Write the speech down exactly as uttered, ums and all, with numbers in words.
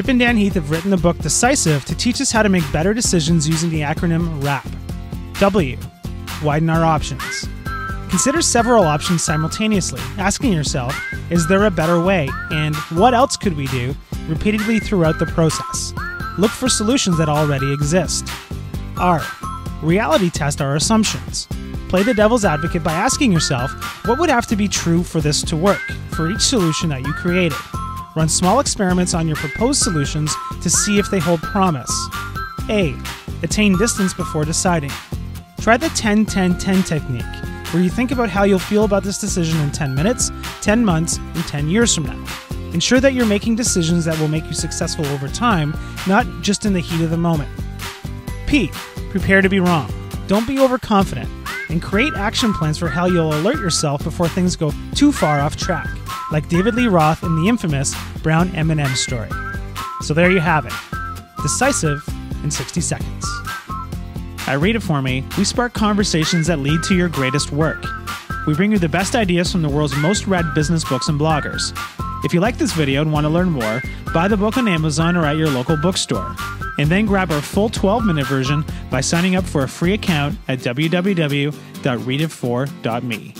Chip and Dan Heath have written the book Decisive to teach us how to make better decisions using the acronym WRAP. W. Widen our options. Consider several options simultaneously, asking yourself, is there a better way, and what else could we do, repeatedly throughout the process. Look for solutions that already exist. R. Reality test our assumptions. Play the devil's advocate by asking yourself, what would have to be true for this to work, for each solution that you created? Run small experiments on your proposed solutions to see if they hold promise. A. Attain distance before deciding. Try the ten ten ten technique, where you think about how you'll feel about this decision in ten minutes, ten months, and ten years from now. Ensure that you're making decisions that will make you successful over time, not just in the heat of the moment. P. Prepare to be wrong. Don't be overconfident, and create action plans for how you'll alert yourself before things go too far off track, like David Lee Roth in the infamous Brown M and M story. So there you have it. Decisive in sixty seconds. At Read It For Me, we spark conversations that lead to your greatest work. We bring you the best ideas from the world's most read business books and bloggers. If you like this video and want to learn more, buy the book on Amazon or at your local bookstore. And then grab our full twelve minute version by signing up for a free account at w w w dot read it for dot me.